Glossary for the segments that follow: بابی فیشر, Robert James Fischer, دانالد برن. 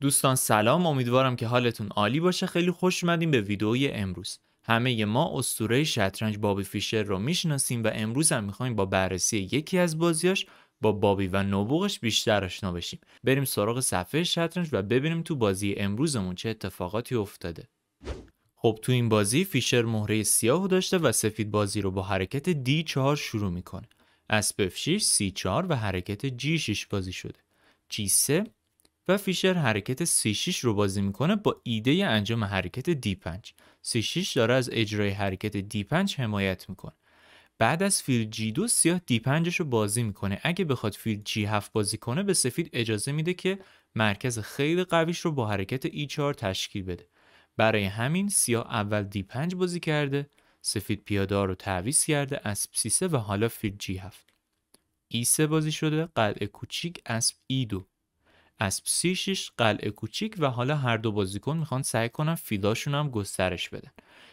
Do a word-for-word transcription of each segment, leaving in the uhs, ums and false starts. دوستان سلام، امیدوارم که حالتون عالی باشه. خیلی خوش اومدین به ویدئوی امروز. همه ما اسطوره شطرنج بابی فیشر رو میشناسیم و امروز هم میخوایم با بررسی یکی از بازیاش با بابی و نوبوقش بیشتر آشنا بشیم. بریم سراغ صفحه شطرنج و ببینیم تو بازی امروزمون چه اتفاقاتی افتاده. خب تو این بازی فیشر مهره سیاهو داشته و سفید بازی رو با حرکت دی چهار شروع میکنه. اسب اف شش، سی چهار و حرکت جی شش بازی شده. جی سه و فیشر حرکت سی شش رو بازی میکنه با ایده انجام حرکت دی پنج. سی شش داره از اجرای حرکت دی پنج حمایت میکنه. بعد از فیل جی دو سیاه دی پنج رو بازی میکنه. اگه بخواد فیل جی هفت بازی کنه به سفید اجازه میده که مرکز خیلی قویش رو با حرکت ای چهار تشکیل بده. برای همین سیاه اول دی پنج بازی کرده، سفید پیاده رو تعویض کرده، اسب سی سه و حالا فیل جی هفت. ای سه بازی شده، قلعه کوچیک، اسب ای دو. اسب سی شش، قلعه کوچیک و حالا هر دو بازیکن میخوان سعی کنن فیلاشون هم گسترش بدن.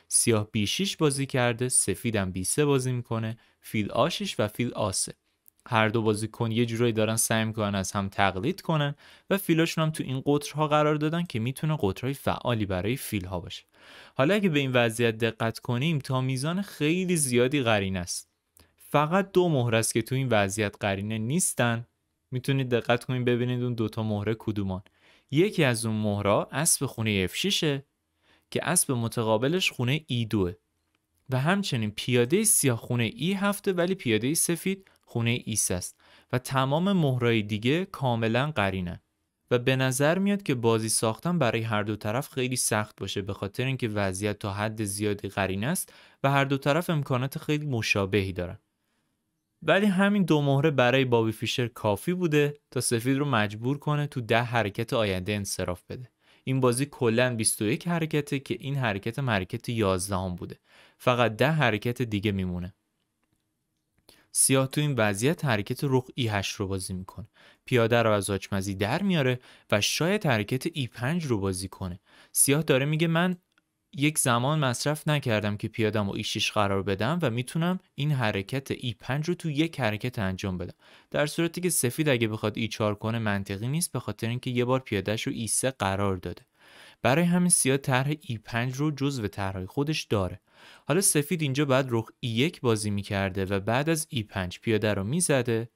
سیاه بی شش بازی کرده، سفیدم بی سه بازی میکنه، فیل آ شش و فیل آ سه. هر دو بازیکن یه جورایی دارن سعی میکنن از هم تقلید کنن و فیلاشون هم تو این قطرها قرار دادن که میتونه قطرهای فعالی برای فیلها باشه. حالا اگه به این وضعیت دقت کنیم تا میزان خیلی زیادی قرینه است. فقط دو مهره است که تو این وضعیت قرینه نیستن. میتونید دقت کنید ببینید اون دوتا مهره کدومان. یکی از اون مهره اسب خونه اف شش که اسب متقابلش خونه ای دو و همچنین پیاده سیاه خونه ای هفت ولی پیاده سفید خونه ای سه است و تمام مهرهای دیگه کاملا قرینه و به نظر میاد که بازی ساختن برای هر دو طرف خیلی سخت باشه به خاطر اینکه وضعیت تا حد زیادی قرینه است و هر دو طرف امکانات خیلی مشابهی دارن. ولی همین دو مهره برای بابی فیشر کافی بوده تا سفید رو مجبور کنه تو ده حرکت آینده انصراف بده. این بازی کلا بیست و یک حرکته که این حرکت حرکت یازده هم بوده. فقط ده حرکت دیگه میمونه. سیاه تو این وضعیت حرکت رخ ای هشت رو بازی میکنه. پیاده رو از آچمزی در میاره و شاید حرکت ای پنج رو بازی کنه. سیاه داره میگه من یک زمان مصرف نکردم که پیادم رو ای شش قرار بدم و میتونم این حرکت ای پنج رو تو یک حرکت انجام بدم. در صورتی که سفید اگه بخواد ای چهار کنه منطقی نیست به خاطر اینکه یه بار پیادهش رو ای سه قرار داده. برای همین سیاه طرح ای پنج رو جزو طرحهای خودش داره. حالا سفید اینجا بعد رخ ای یک بازی میکرده و بعد از ای پنج پیاده رو میزده،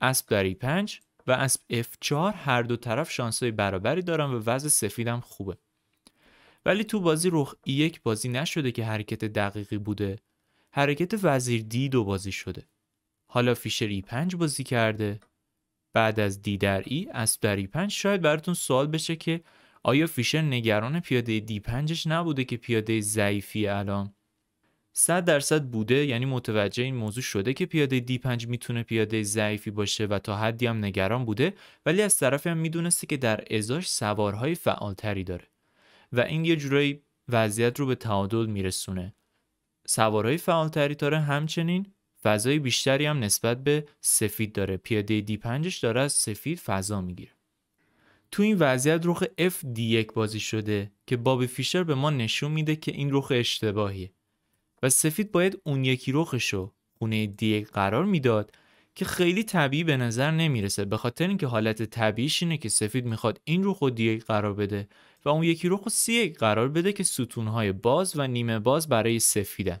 اسب در ای پنج و اسب اف چهار. هر دو طرف شانس‌های برابری دارن و وضع سفیدم خوبه. ولی تو بازی رخ ای یک بازی نشده که حرکت دقیقی بوده. حرکت وزیر دی دو بازی شده. حالا فیشر ای پنج بازی کرده. بعد از دی در ای، اسب در ای پنج. شاید براتون سوال بشه که آیا فیشر نگران پیاده دی پنجش نبوده که پیاده ضعیفی الان؟ صد درصد بوده، یعنی متوجه این موضوع شده که پیاده دی پنج میتونه پیاده ضعیفی باشه و تا حدی هم نگران بوده، ولی از طرفی هم میدونسته که در ازاش سوارهای فعالتری داره. و این یه جورایی وضعیت رو به تعادل میرسونه. سوارهای فعالتری داره، همچنین فضای بیشتری هم نسبت به سفید داره. پیاده دی پنجش داره از سفید فضا میگیره. تو این وضعیت رخ اف دی یک بازی شده که بابی فیشر به ما نشون میده که این رخ اشتباهیه و سفید باید اون یکی رخشو خونه دی یک قرار میداد که خیلی طبیعی به نظر نمیرسه به خاطر اینکه حالت طبیعیش اینه که سفید میخواد این رخو دی یک قرار بده و اون یکی رخو سی یک قرار بده که ستونهای باز و نیمه باز برای سفیدن.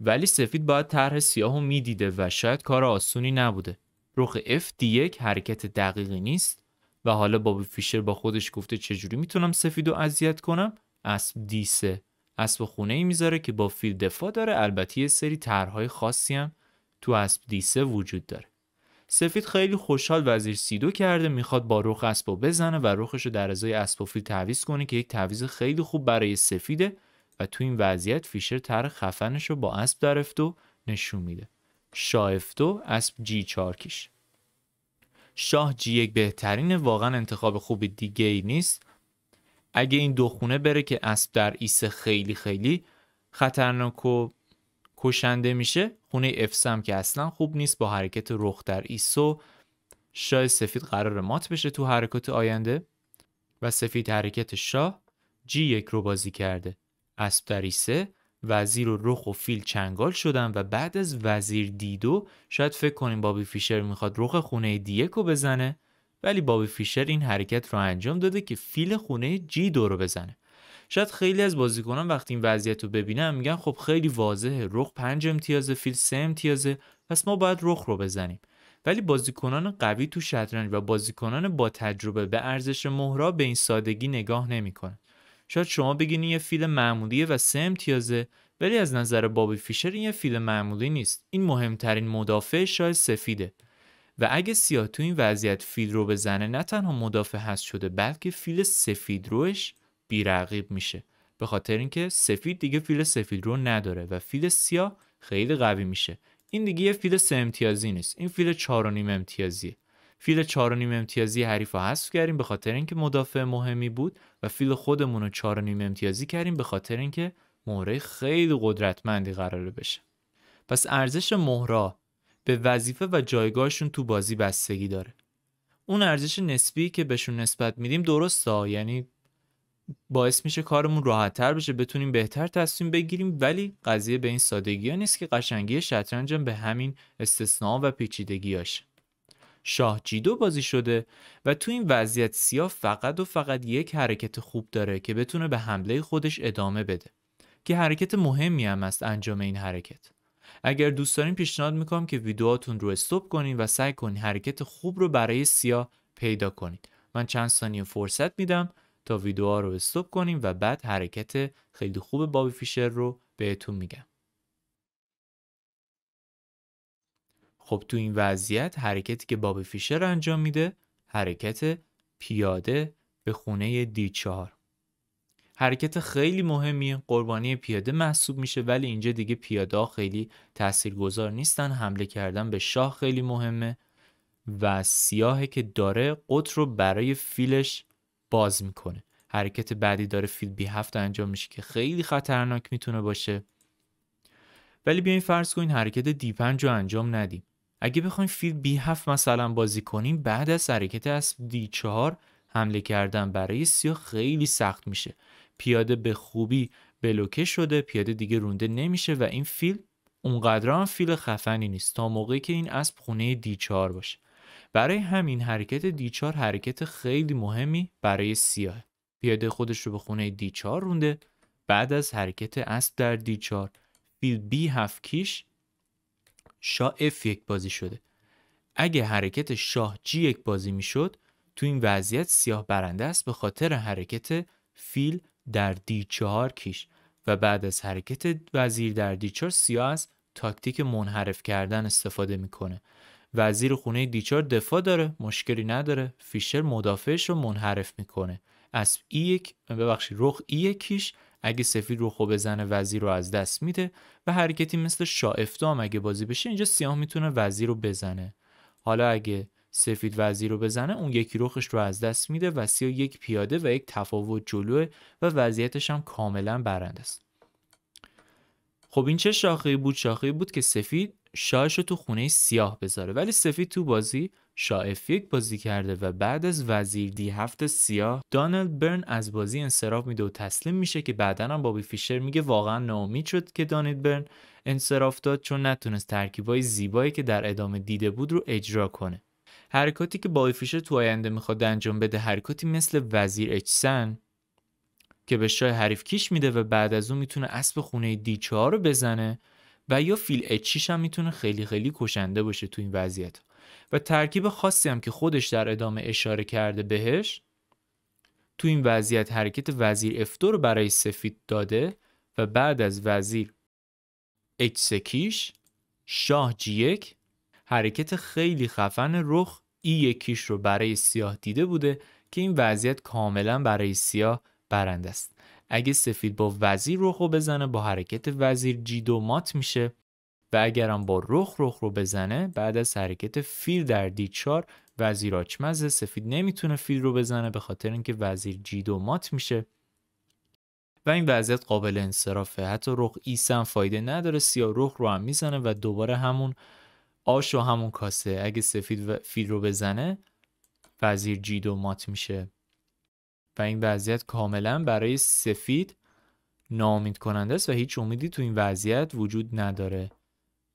ولی سفید باید طرح سیاهو میدیده و شاید کار آسونی نبوده. رخ اف دی یک حرکت دقیقی نیست و حالا بابی فیشر با خودش گفته چجوری میتونم سفیدو اذیت کنم؟ اسب دی سه. اسب خونه ای میذاره که با فیل دفاع داره، البته یه سری طرحهای خاصی هم تو اسب دی سه وجود داره. سفید خیلی خوشحال وزیر سی دو کرده، میخواد با رخ اسبو بزنه و رخشو در ازای اسب و فیل تعویض کنه که یک تعویض خیلی خوب برای سفیده و تو این وضعیت فیشر طرح خفنشو با اسب در اف دو نشون میده. شاه اف دو، اسب جی چهار کش. شاه جی یک بهترینه، واقعا انتخاب خوب دیگه ای نیست. اگه این دو خونه بره که اسب در ای سه خیلی خیلی خطرناک و کشنده میشه. خونه اف سه هم که اصلا خوب نیست با حرکت رخ در ای سه. شاه سفید قرار مات بشه تو حرکات آینده و سفید حرکت شاه جی یک رو بازی کرده. اسب در ای سه، وزیر و رخ و فیل چنگال شدن و بعد از وزیر دی دو شاید فکر کنیم بابی فیشر میخواد رخ خونه دی یک رو بزنه ولی بابی فیشر این حرکت رو انجام داده که فیل خونه جی دورو بزنه. شاید خیلی از بازیکنان وقتی این وضعیت رو ببینن میگن خب خیلی واضحه، رخ پنج امتیازه، فیل سه امتیازه، پس ما باید رخ رو بزنیم. ولی بازیکنان قوی تو شطرنج و بازیکنان با تجربه به ارزش مهرا به این سادگی نگاه نمیکنن. شاید شما بگین یه فیل معمولیه و سه امتیازه، ولی از نظر بابی فیشر این یه فیل معمولی نیست. این مهمترین مدافع شاه سفیده. و اگه سیاه تو این وضعیت فیل رو بزنه نه تنها مدافع هست شده، بلکه فیل سفید روش بی‌رقیب میشه، به خاطر اینکه سفید دیگه فیل سفید رو نداره و فیل سیاه خیلی قوی میشه. این دیگه یه فیل سه امتیازی نیست، این فیل چهار و نیم امتیازیه. فیل چهار و نیم امتیازی حریف رو حذف کردیم به خاطر اینکه مدافع مهمی بود و فیل خودمون رو چهار و نیم امتیازی کردیم به خاطر اینکه مهره خیلی قدرتمندی قراره بشه. پس ارزش مهره به وظیفه و جایگاهشون تو بازی بستگی داره. اون ارزش نسبی که بهشون نسبت میدیم درسته، یعنی باعث میشه کارمون راحت‌تر بشه، بتونیم بهتر تصمیم بگیریم، ولی قضیه به این سادگی‌ها نیست که قشنگی شطرنج هم به همین استثناء و پیچیدگی‌هاش. شاه جی دو بازی شده و تو این وضعیت سیاه فقط و فقط یک حرکت خوب داره که بتونه به حمله خودش ادامه بده، که حرکت مهمی هم است انجام این حرکت. اگر دوست دارین پیشنهاد میکنم که ویدیوهاتون رو استاپ کنین و سعی کنین حرکت خوب رو برای سیاه پیدا کنین. من چند ثانیه فرصت میدم تا ویدیوها رو استاپ کنیم و بعد حرکت خیلی خوب بابی فیشر رو بهتون میگم. خب تو این وضعیت حرکتی که بابی فیشر انجام میده حرکت پیاده به خونه دی چهار، حرکت خیلی مهمی، قربانی پیاده محسوب میشه، ولی اینجا دیگه پیاده ها خیلی تاثیرگذار نیستن. حمله کردن به شاه خیلی مهمه و سیاهه که داره قطر رو برای فیلش باز میکنه. حرکت بعدی داره فیل بی هفت انجام میشه که خیلی خطرناک میتونه باشه، ولی بیاین فرض کنین حرکت دی پنج رو انجام ندیم. اگه بخوایم فیل بی هفت مثلا بازی کنیم، بعد از حرکت اسب دی چهار حمله کردن برای سیاه خیلی سخت میشه. پیاده به خوبی بلوکه شده، پیاده دیگه رونده نمیشه و این فیل اونقدر هم فیل خفنی نیست تا موقعی که این اسب خونه دی چهار باشه. برای همین حرکت دی چهار حرکت خیلی مهمی برای سیاه. پیاده خودش رو به خونه دی چهار رونده. بعد از حرکت اسب در دی چهار فیل بی هفت کیش، شاه اف یک بازی شده. اگه حرکت شاه جی یک بازی میشد تو این وضعیت سیاه برنده است به خاطر حرکت فیل در دی چهار کیش و بعد از حرکت وزیر در دی چهار سیاه از تاکتیک منحرف کردن استفاده میکنه. وزیر خونه دی چهار دفاع داره، مشکلی نداره. فیشر مدافعش رو منحرف میکنه. اسب ای یک، ببخشید رخ ای یک کیش، اگه سفید رخو بزنه وزیر رو از دست میده و حرکتی مثل شاه اف دو هم اگه بازی بشه اینجا سیاه میتونه وزیر رو بزنه. حالا اگه سفید وزیر رو بزنه اون یکی رخش رو از دست میده و سیاه یک پیاده و یک تفاوت جلوه و وضعیتش هم کاملا برنده است. خب این چه شاخه‌ای بود؟ شاخه‌ای بود که سفید شاهش رو تو خونه سیاه بذاره، ولی سفید تو بازی شاه اف یک بازی کرده و بعد از وزیر دی هفت سیاه دانالد برن از بازی انصراف میده و تسلیم میشه که بعداً هم بابی فیشر میگه واقعا ناامید شد که دانالد برن انصراف داد، چون نتونست ترکیبای زیبایی که در ادامه دیده بود رو اجرا کنه. حرکاتی که بابی فیشر تو آینده میخواد انجام بده حرکاتی مثل وزیر اچسن که به شاه حریف کیش میده و بعد از اون میتونه اسب خونه دی چهار رو بزنه و یا فیل اچ شش هم میتونه خیلی خیلی کشنده باشه تو این وضعیت. و ترکیب خاصی هم که خودش در ادامه اشاره کرده بهش، تو این وضعیت حرکت وزیر اف دو رو برای سفید داده و بعد از وزیر اچ سه کیش، شاه جی یک، حرکت خیلی خفن رخ ای یک کیش رو برای سیاه دیده بوده که این وضعیت کاملا برای سیاه برنده است. اگه سفید با وزیر رخ رو بزنه با حرکت وزیر جی دو مات میشه و اگرم با رخ رخ رو بزنه بعد از حرکت فیل در دی چهار وزیر آچمزه، سفید نمیتونه فیل رو بزنه به خاطر اینکه وزیر جی دو مات میشه و این وضعیت قابل انصرافه. حتی رخ ای سه هم فایده نداره، سیاه رخ رو هم میزنه و دوباره همون آش و همون کاسه. اگه سفید فیل رو بزنه وزیر جی دو مات میشه و این وضعیت کاملا برای سفید ناامید کننده است و هیچ امیدی تو این وضعیت وجود نداره.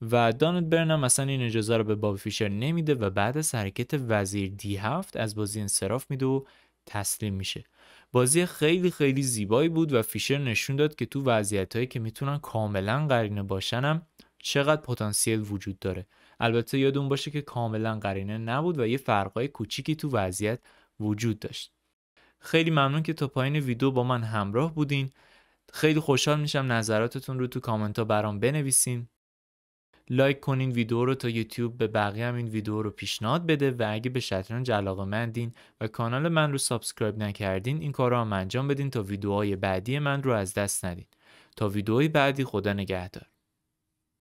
و دانالد برن هم اصلا این اجازه رو به بابی فیشر نمیده و بعد از حرکت وزیر دی هفت از بازی انصراف میده و تسلیم میشه. بازی خیلی خیلی زیبایی بود و فیشر نشون داد که تو وضعیتایی که میتونن کاملا قرینه باشنم چقدر پتانسیل وجود داره. البته یادون باشه که کاملا قرینه نبود و یه فرقای کوچیکی تو وضعیت وجود داشت. خیلی ممنون که تا پایین ویدیو با من همراه بودین. خیلی خوشحال میشم نظراتتون رو تو کامنت ها برام بنویسین. لایک کنین ویدیو رو تا یوتیوب به بقیه هم این ویدیو رو پیشنهاد بده و اگه به شطرنج علاقه‌مندین و کانال من رو سابسکرایب نکردین این کار رو هم انجام بدین تا ویدیوهای بعدی من رو از دست ندین. تا ویدیوهای بعدی، خدا نگهدار.